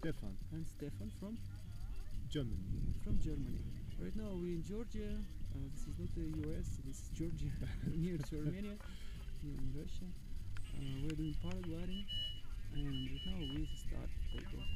Stefan. And Stefan from? Germany. From Germany. Right now we're in Georgia. This is not the US, this is Georgia, near to Armenia, near in Russia. We're doing paragliding, and right now we start takeoff.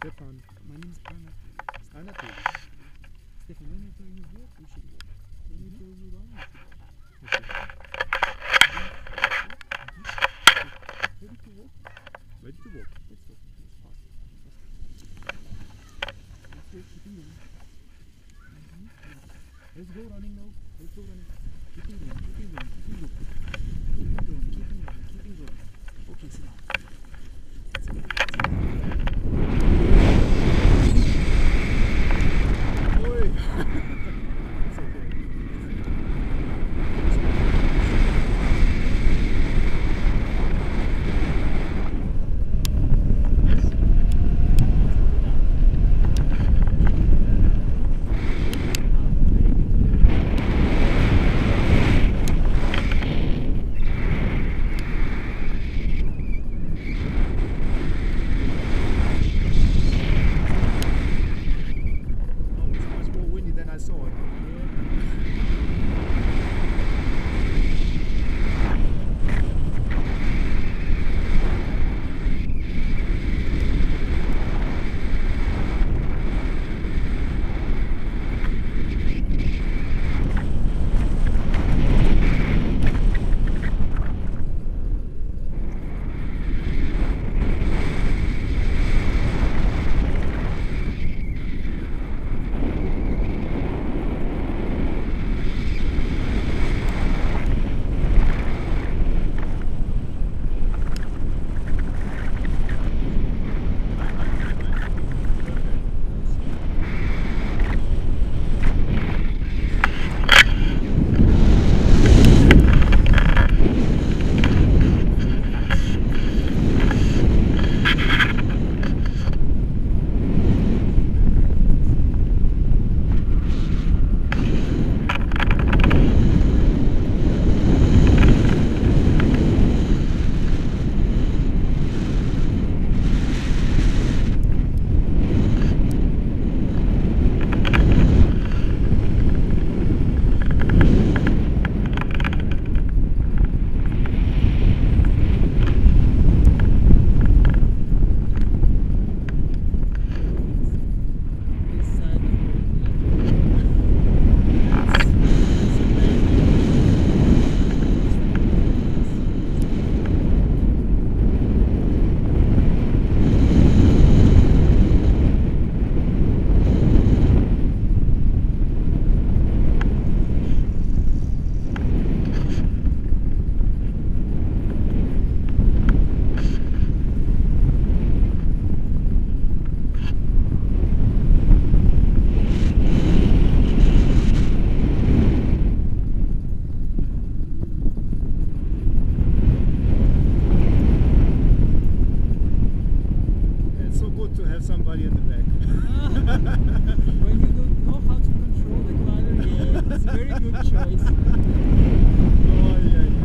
Stefan. My name is Anatoly. Stefan, when you're doing your work, you should work. When you're doing your own, you should work. Ready to walk? Ready to walk. Let's walk. Let's pass. Let's go keeping running. Let's go running now. Let's go running. Keeping going, keeping going, keeping going. Keeping going, keeping going, keeping going. Okay, sit down. Somebody in the back. When you don't know how to control the glider, yeah, it's a very good choice. Oh, yeah.